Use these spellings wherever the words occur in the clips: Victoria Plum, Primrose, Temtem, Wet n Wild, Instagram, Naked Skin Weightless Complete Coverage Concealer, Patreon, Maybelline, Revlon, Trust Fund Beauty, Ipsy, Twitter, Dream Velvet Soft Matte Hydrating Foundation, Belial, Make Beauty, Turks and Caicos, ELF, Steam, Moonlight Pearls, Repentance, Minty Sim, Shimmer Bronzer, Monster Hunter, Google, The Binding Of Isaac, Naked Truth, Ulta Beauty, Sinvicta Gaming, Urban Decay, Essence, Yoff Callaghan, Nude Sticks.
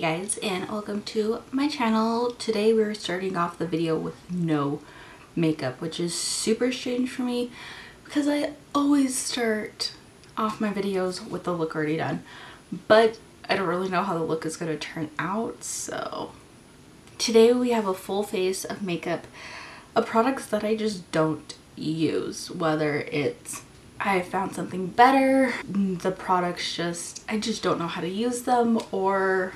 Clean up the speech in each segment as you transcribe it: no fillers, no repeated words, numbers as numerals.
Hey guys, and welcome to my channel. Today we're starting off the video with no makeup, which is super strange for me because I always start off my videos with the look already done, but I don't really know how the look is going to turn out. So today we have a full face of makeup of products that I just don't use, whether it's I found something better, the products just I just don't know how to use them, or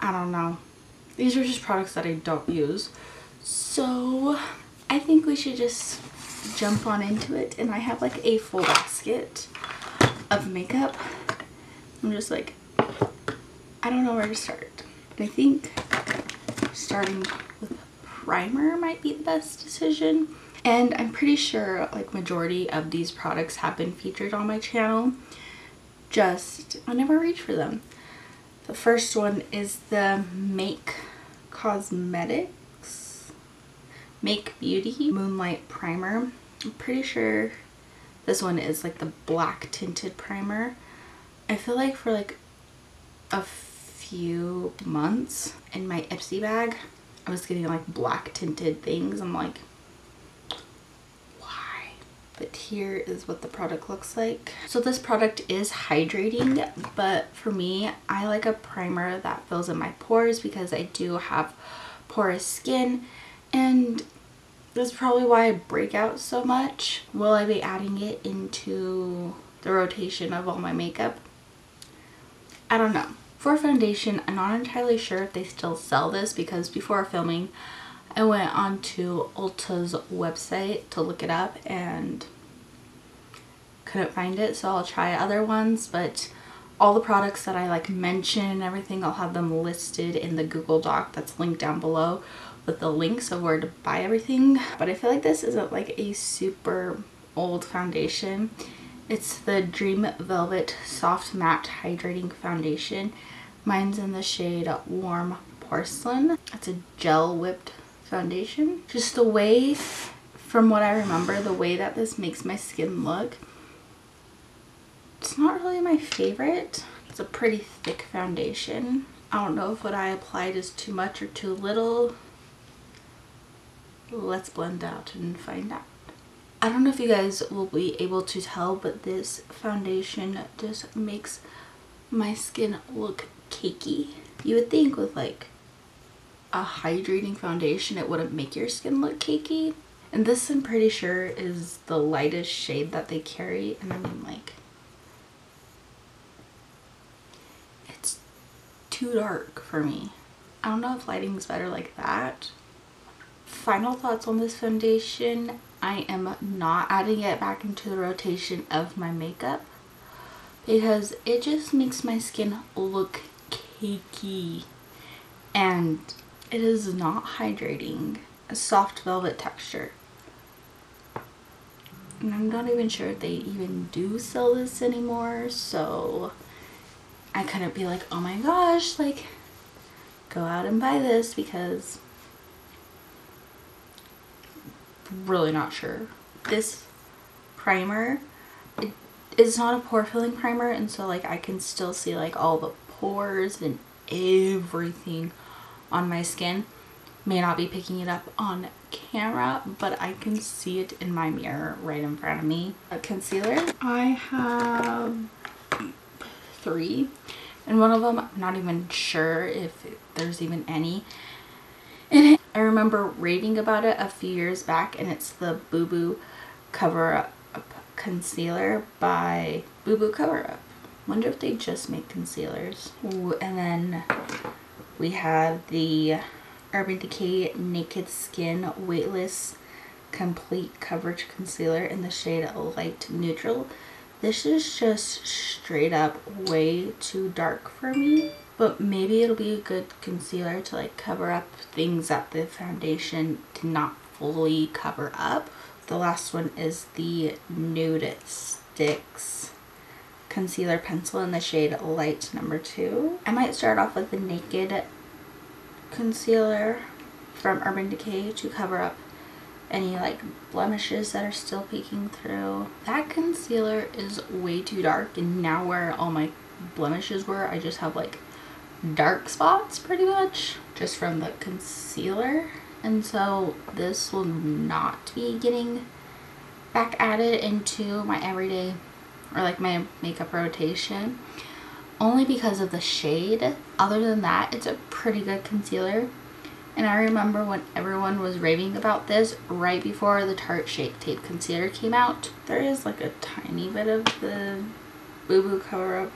I don't know. These are just products that I don't use. So I think we should just jump on into it. And I have like a full basket of makeup. I'm just like, I don't know where to start. I think starting with primer might be the best decision. And I'm pretty sure like majority of these products have been featured on my channel. Just, I never reach for them. The first one is the Make Cosmetics, Make Beauty Moonlight Primer. I'm pretty sure this one is like the black tinted primer. I feel like for like a few months in my Ipsy bag, I was getting like black tinted things. I'm like, but here is what the product looks like. So this product is hydrating, but for me, I like a primer that fills in my pores because I do have porous skin, and that's probably why I break out so much. Will I be adding it into the rotation of all my makeup? I don't know. For foundation, I'm not entirely sure if they still sell this because before filming, I went onto Ulta's website to look it up and couldn't find it, so I'll try other ones, but all the products that I like mention and everything, I'll have them listed in the Google Doc that's linked down below with the links of where to buy everything. But I feel like this isn't like a super old foundation. It's the Dream Velvet Soft Matte Hydrating Foundation. Mine's in the shade Warm Porcelain. It's a gel whipped foundation. Just the way, from what I remember, the way that this makes my skin look, it's not really my favorite. It's a pretty thick foundation. I don't know if what I applied is too much or too little. Let's blend out and find out. I don't know if you guys will be able to tell, but this foundation just makes my skin look cakey. You would think with like a hydrating foundation it wouldn't make your skin look cakey, and this I'm pretty sure is the lightest shade that they carry, and I mean like it's too dark for me. I don't know if lighting's better like that. Final thoughts on this foundation: I am not adding it back into the rotation of my makeup because it just makes my skin look cakey and it is not hydrating. A soft velvet texture. And I'm not even sure if they even do sell this anymore, so I couldn't be like, oh my gosh, like go out and buy this, because I'm really not sure. This primer, it is not a pore filling primer, and so like I can still see like all the pores and everything on my skin. May not be picking it up on camera, but I can see it in my mirror right in front of me. A concealer, I have three, and one of them I'm not even sure if there's even any. And I remember raving about it a few years back, and it's the Boo Boo Cover Up concealer by Boo Boo Cover Up. Wonder if they just make concealers. Ooh, and then we have the Urban Decay Naked Skin Weightless Complete Coverage Concealer in the shade Light Neutral. This is just straight up way too dark for me, but maybe it'll be a good concealer to like cover up things that the foundation did not fully cover up. The last one is the Nude Sticks concealer pencil in the shade Light number 2. I might start off with the Naked concealer from Urban Decay to cover up any like blemishes that are still peeking through. That concealer is way too dark, and now where all my blemishes were, I just have like dark spots pretty much just from the concealer, and so this will not be getting back added into my everyday or like my makeup rotation, only because of the shade. Other than that, it's a pretty good concealer. And I remember when everyone was raving about this right before the Tarte Shape Tape concealer came out. There is like a tiny bit of the Boo Boo Cover Up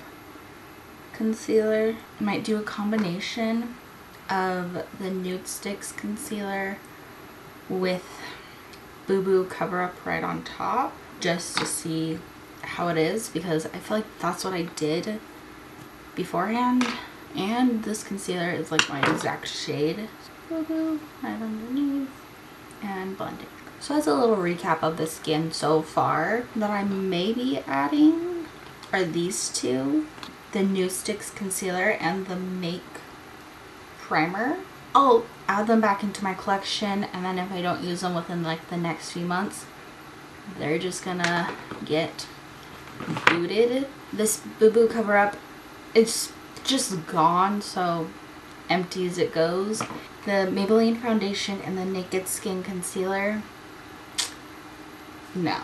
concealer. I might do a combination of the Nude Sticks concealer with Boo Boo Cover Up right on top, just to see how it is, because I feel like that's what I did beforehand. And this concealer is like my exact shade. Right underneath and blending. So that's a little recap of the skin so far. That I may be adding are these two, the Nude Sticks concealer and the Make primer. I'll add them back into my collection, and then if I don't use them within like the next few months, they're just gonna get booted. This Boo Boo Cover Up, it's just gone, so empty as it goes. The Maybelline foundation and the Naked Skin concealer, no.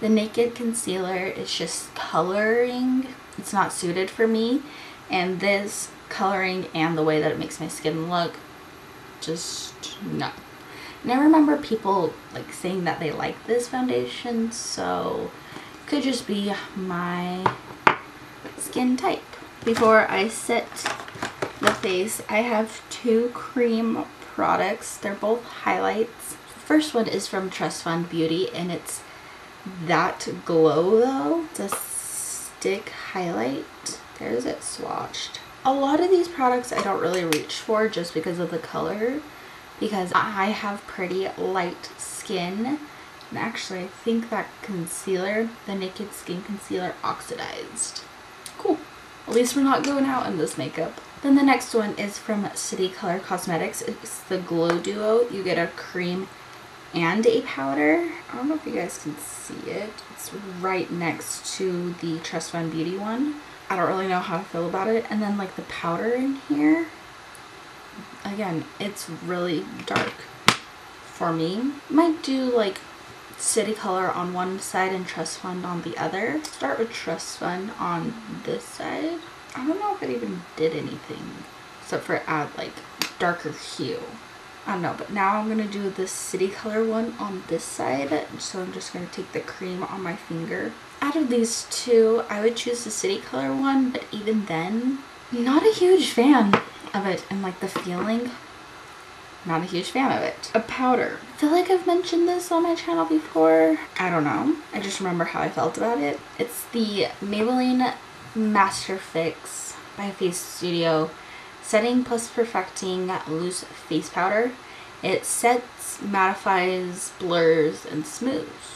The Naked concealer is just coloring. It's not suited for me, and this coloring and the way that it makes my skin look, just no. And I remember people like saying that they like this foundation, so it could just be my skin type. Before I set the face, I have two cream products. They're both highlights. The first one is from Trust Fund Beauty, and it's That Glow Though. It's a stick highlight. There's it swatched. A lot of these products I don't really reach for just because of the color, because I have pretty light skin. And actually, I think that concealer, the Naked Skin concealer, oxidized. Cool. At least we're not going out in this makeup. Then the next one is from City Color Cosmetics. It's the Glow Duo. You get a cream and a powder. I don't know if you guys can see it. It's right next to the Trust Fund Beauty one. I don't really know how to feel about it. And then like the powder in here, again, it's really dark for me. Might do like City Color on one side and Trust Fund on the other. Start with Trust Fund on this side. I don't know if it even did anything except for add like darker hue. I don't know, but now I'm gonna do the City Color one on this side. So I'm just gonna take the cream on my finger. Out of these two, I would choose the City Color one, but even then, not a huge fan of it, and like the feeling, not a huge fan of it. A powder. I feel like I've mentioned this on my channel before. I don't know. I just remember how I felt about it. It's the Maybelline Master Fix by Face Studio Setting Plus Perfecting Loose Face Powder. It sets, mattifies, blurs, and smooths.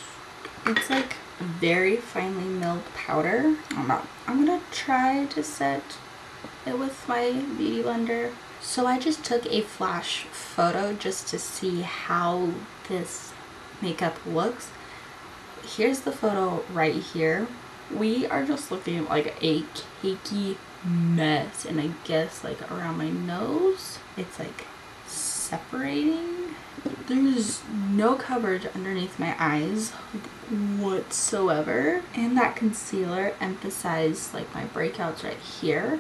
It's like very finely milled powder. I don't know. I'm gonna try to set it with my beauty blender. So I just took a flash photo just to see how this makeup looks. Here's the photo right here. We are just looking like a cakey mess, and I guess like around my nose, it's like separating. There's no coverage underneath my eyes whatsoever. And that concealer emphasized like my breakouts right here.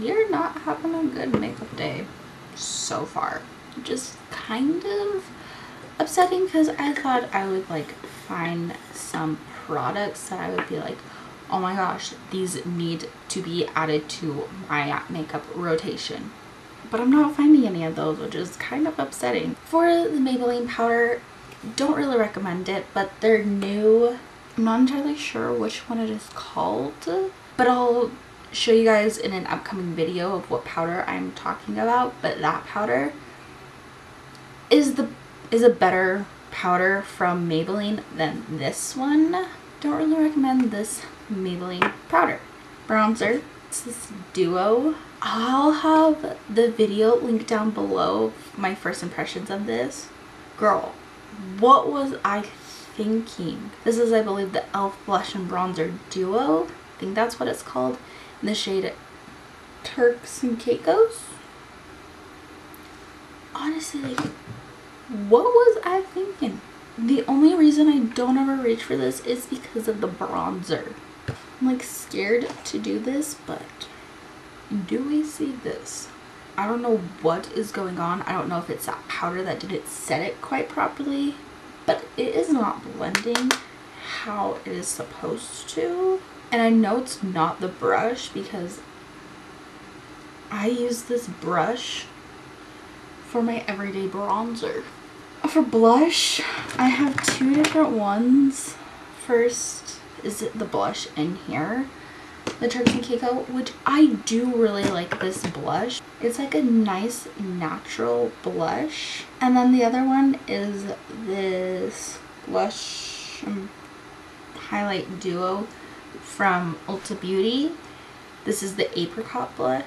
We are not having a good makeup day so far. Just kind of upsetting, because I thought I would like find some products that I would be like, oh my gosh, these need to be added to my makeup rotation. But I'm not finding any of those, which is kind of upsetting. For the Maybelline powder, don't really recommend it, but they're new. I'm not entirely sure which one it is called, but I'll show you guys in an upcoming video of what powder I'm talking about. But that powder is a better powder from Maybelline than this one. Don't really recommend this Maybelline powder. Bronzer, it's this duo. I'll have the video linked down below, my first impressions of this. Girl, what was I thinking? This is, I believe, the ELF blush and bronzer duo. I think that's what it's called. The shade Turks and Caicos. Honestly, what was I thinking? The only reason I don't ever reach for this is because of the bronzer. I'm like scared to do this, but do we see this? I don't know what is going on. I don't know if it's that powder that didn't set it quite properly, but it is not blending how it is supposed to. And I know it's not the brush because I use this brush for my everyday bronzer. For blush, I have two different ones. First is the blush in here, the Turks and Caicos, which I do really like this blush. It's like a nice natural blush. And then the other one is this blush highlight duo from Ulta Beauty. This is the apricot blush.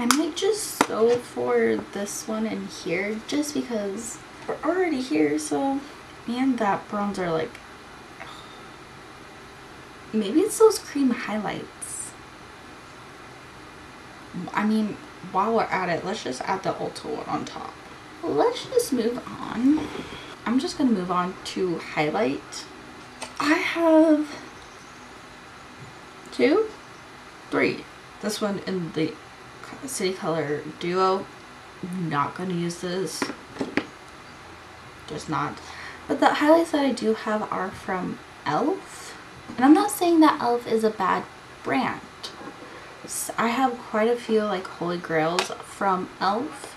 I might just go for this one in here just because we're already here. So, and that bronzer, like, maybe it's those cream highlights. I mean, while we're at it, let's just add the Ulta one on top. Let's just move on. I'm just gonna move on to highlight. I have three. This one in the City Color duo, not gonna use this, just not. But the highlights that I do have are from ELF, and I'm not saying that ELF is a bad brand. I have quite a few like holy grails from ELF,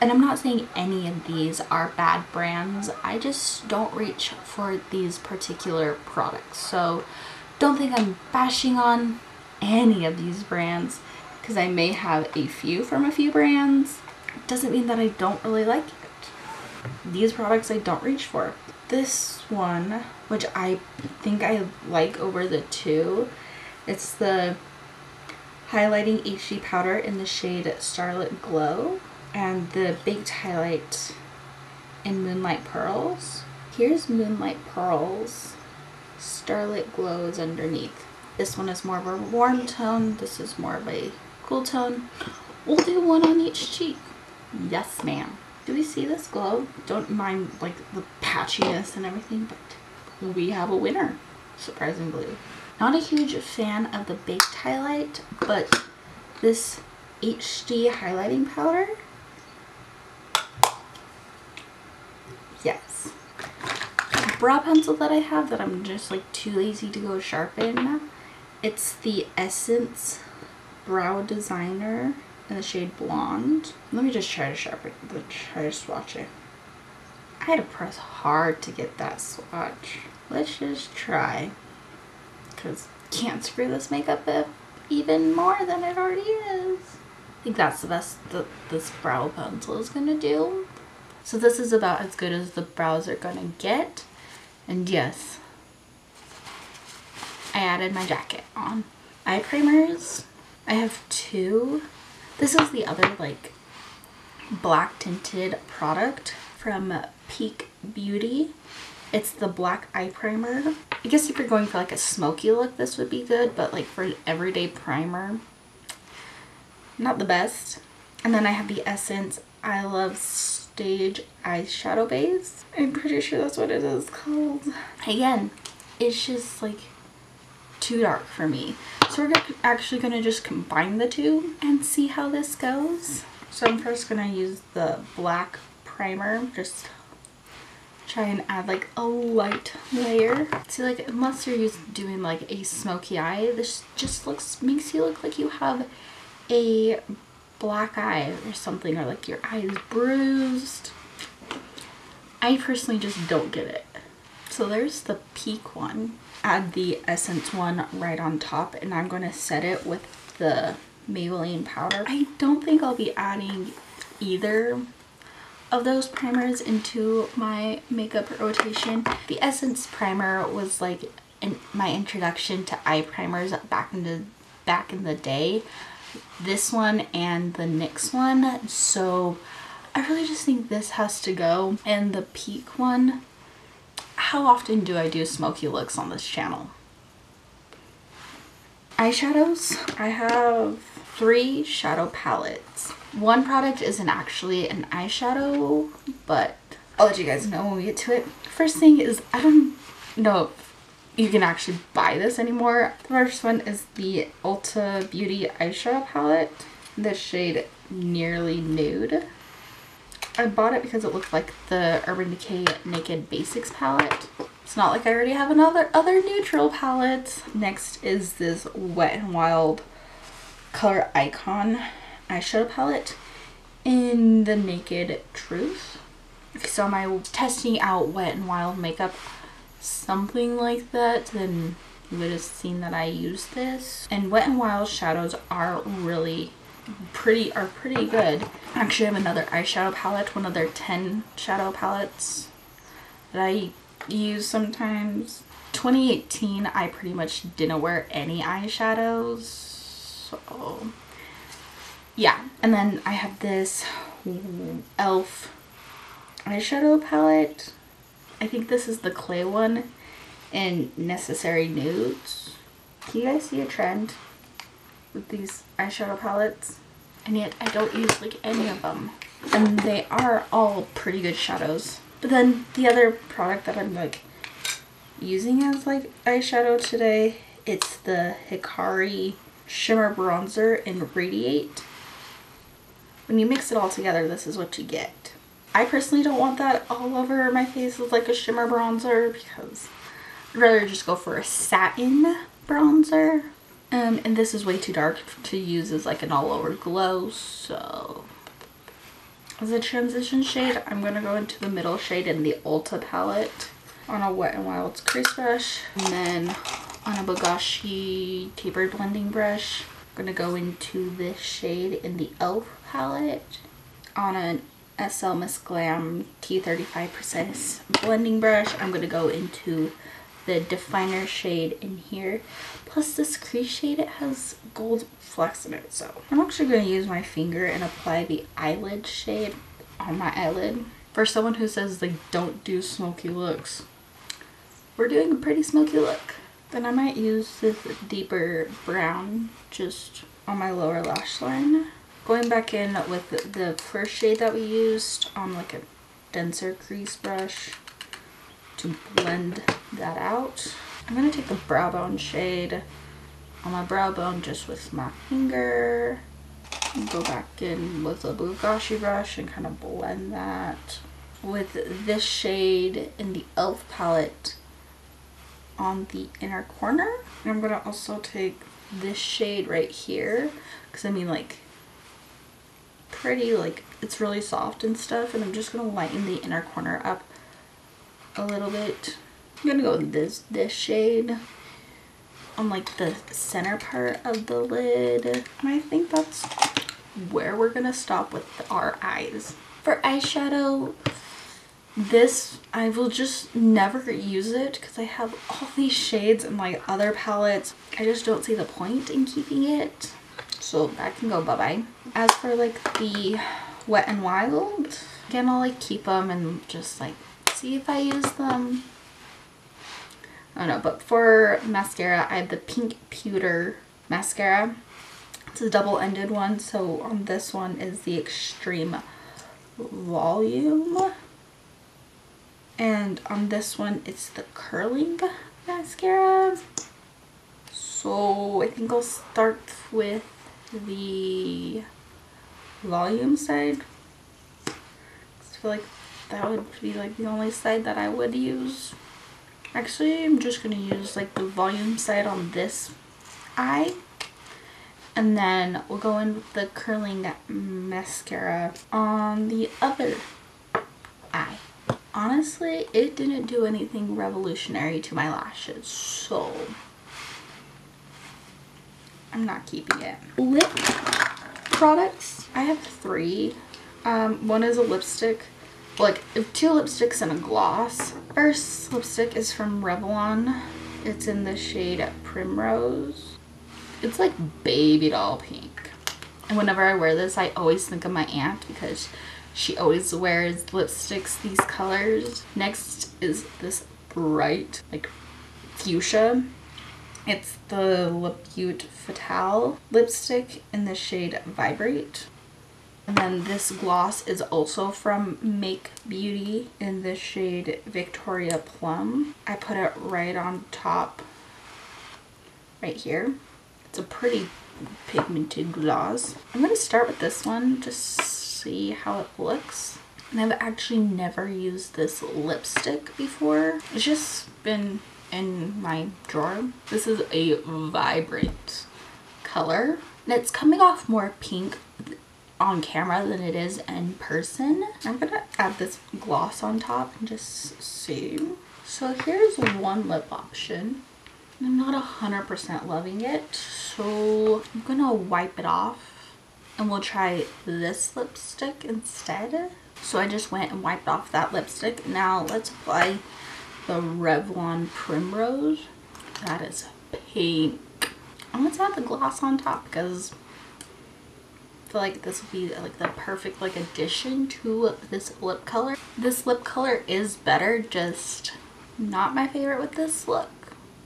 and I'm not saying any of these are bad brands. I just don't reach for these particular products, so don't think I'm bashing on any of these brands, because I may have a few from a few brands. It doesn't mean that I don't really like it. These products I don't reach for. This one, which I think I like over the two, it's the Highlighting HD Powder in the shade Starlit Glow and the Baked Highlight in Moonlight Pearls. Here's Moonlight Pearls. Starlit Glow is underneath. This one is more of a warm tone. This is more of a cool tone. We'll do one on each cheek. Yes, ma'am. Do we see this glow? Don't mind like the patchiness and everything, but we have a winner, surprisingly. Not a huge fan of the Baked Highlight, but this HD Highlighting Powder, yes. The brow pencil that I have that I'm just like too lazy to go sharpen, it's the Essence Brow Designer in the shade Blonde. Let me just try to sharpen, try to swatch it. I had to press hard to get that swatch. Let's just try, because can't screw this makeup up even more than it already is. I think that's the best that this brow pencil is gonna do. So this is about as good as the brows are gonna get. And yes, I added my jacket on. Eye primers, I have two. This is the other like black tinted product from Peak Beauty. It's the black eye primer. I guess if you're going for like a smoky look, this would be good, but like for an everyday primer, not the best. And then I have the Essence I Love Stage Eyeshadow Base. I'm pretty sure that's what it is called. Again, it's just like too dark for me. So we're actually gonna just combine the two and see how this goes. So I'm first gonna use the black primer, just try and add like a light layer. See, like unless you're doing like a smoky eye, this just looks, makes you look like you have a black eye or something, or like your eye is bruised. I personally just don't get it. So there's the Peak one. Add the Essence one right on top, and I'm gonna set it with the Maybelline powder. I don't think I'll be adding either of those primers into my makeup rotation. The Essence primer was like my introduction to eye primers back in the day. This one and the NYX one. So I really just think this has to go. And the Peak one, how often do I do smoky looks on this channel? Eyeshadows. I have 3 shadow palettes. One product isn't actually an eyeshadow, but I'll let you guys know when we get to it. First thing is, I don't know if you can actually buy this anymore. The first one is the Ulta Beauty eyeshadow palette, the shade Nearly Nude. I bought it because it looked like the Urban Decay Naked Basics palette. It's not like I already have another neutral palettes. Next is this Wet n Wild Color Icon Eyeshadow Palette in the Naked Truth. If you saw my testing out Wet n Wild makeup, something like that, then you would have seen that I used this. And Wet n Wild shadows are really pretty good. I actually have another eyeshadow palette, one of their 10 shadow palettes that I use sometimes. 2018, I pretty much didn't wear any eyeshadows, so yeah. And then I have this ELF eyeshadow palette. I think this is the clay one in Necessary Nudes. Do you guys see a trend with these eyeshadow palettes? And yet I don't use like any of them, and they are all pretty good shadows. But then the other product that I'm like using as like eyeshadow today, it's the Hikari Shimmer Bronzer in Radiate. When you mix it all together, this is what you get. I personally don't want that all over my face with like a shimmer bronzer, because I'd rather just go for a satin bronzer. And this is way too dark to use as like an all over glow, so as a transition shade, I'm going to go into the middle shade in the Ulta palette on a Wet n Wild's crease brush. And then on a Bogashi tapered blending brush, I'm going to go into this shade in the ELF palette on an SL Miss Glam T35% blending brush. I'm going to go into the definer shade in here, plus this crease shade. It has gold flecks in it, so I'm actually going to use my finger and apply the eyelid shade on my eyelid. For someone who says they don't do smoky looks, we're doing a pretty smoky look. Then I might use this deeper brown just on my lower lash line, going back in with the first shade that we used on like a denser crease brush to blend that out. I'm going to take the brow bone shade on my brow bone just with my finger and go back in with a Bogashi brush and kind of blend that with this shade in the ELF palette on the inner corner. And I'm going to also take this shade right here, because I mean like pretty, like it's really soft and stuff, and I'm just going to lighten the inner corner up a little bit. I'm gonna go with this shade on like the center part of the lid. And I think that's where we're gonna stop with our eyes. For eyeshadow, this I will just never use it because I have all these shades in my other palettes. I just don't see the point in keeping it, so that can go bye-bye. As for like the Wet n Wild, again, I'll like keep them and just like see if I use them. I don't know. But for mascara, I have the Pink Pewter mascara. It's a double-ended one, so on this one is the Extreme Volume, and on this one it's the Curling mascara. So I think I'll start with the volume side. I feel like that would be like the only side that I would use. Actually, I'm just going to use like the volume side on this eye, and then we'll go in with the curling mascara on the other eye. Honestly, it didn't do anything revolutionary to my lashes, so I'm not keeping it. Lip products. I have 3. One is a lipstick. Like 2 lipsticks and a gloss. First lipstick is from Revlon. It's in the shade Primrose. It's like baby doll pink. And whenever I wear this, I always think of my aunt because she always wears lipsticks these colors. Next is this bright like fuchsia It's the Le Beaut Fatale lipstick in the shade Vibrate. And then this gloss is also from Make Beauty in the shade Victoria Plum. I put it right on top, right here. It's a pretty pigmented gloss. I'm going to start with this one, just see how it looks. And I've actually never used this lipstick before. It's just been in my drawer. This is a vibrant color. And it's coming off more pink on camera than it is in person. I'm gonna add this gloss on top and just see. So here's one lip option. I'm not 100% loving it, so I'm gonna wipe it off and we'll try this lipstick instead. So I just went and wiped off that lipstick. Now let's apply the Revlon Primrose. That is pink. And let's add the gloss on top because I feel like this would be like the perfect like addition to this lip color. This lip color is better, just not my favorite with this look.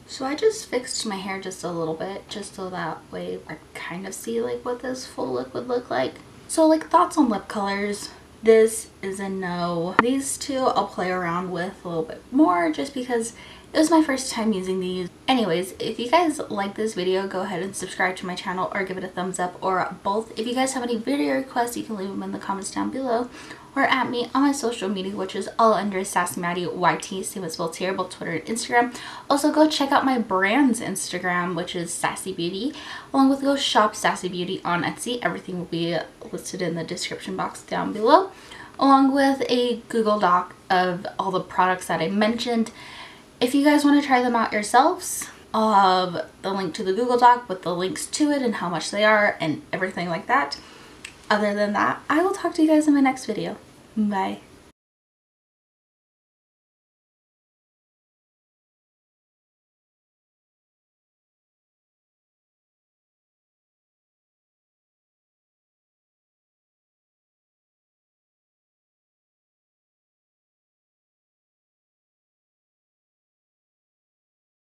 So I just fixed my hair just a little bit just so that way I kind of see like what this full look would look like. So like thoughts on lip colors. This is a no. These two I'll play around with a little bit more just because it was my first time using these. Anyways, if you guys like this video, go ahead and subscribe to my channel or give it a thumbs up or both. If you guys have any video requests, you can leave them in the comments down below or at me on my social media, which is all under Sassy Maddie YT, same as well here, both Twitter and Instagram. Also, go check out my brand's Instagram, which is Sassy Beauty, along with go shop Sassy Beauty on Etsy. Everything will be listed in the description box down below, along with a Google Doc of all the products that I mentioned. If you guys want to try them out yourselves, I'll have the link to the Google Doc with the links to it and how much they are and everything like that. Other than that, I will talk to you guys in my next video. Bye.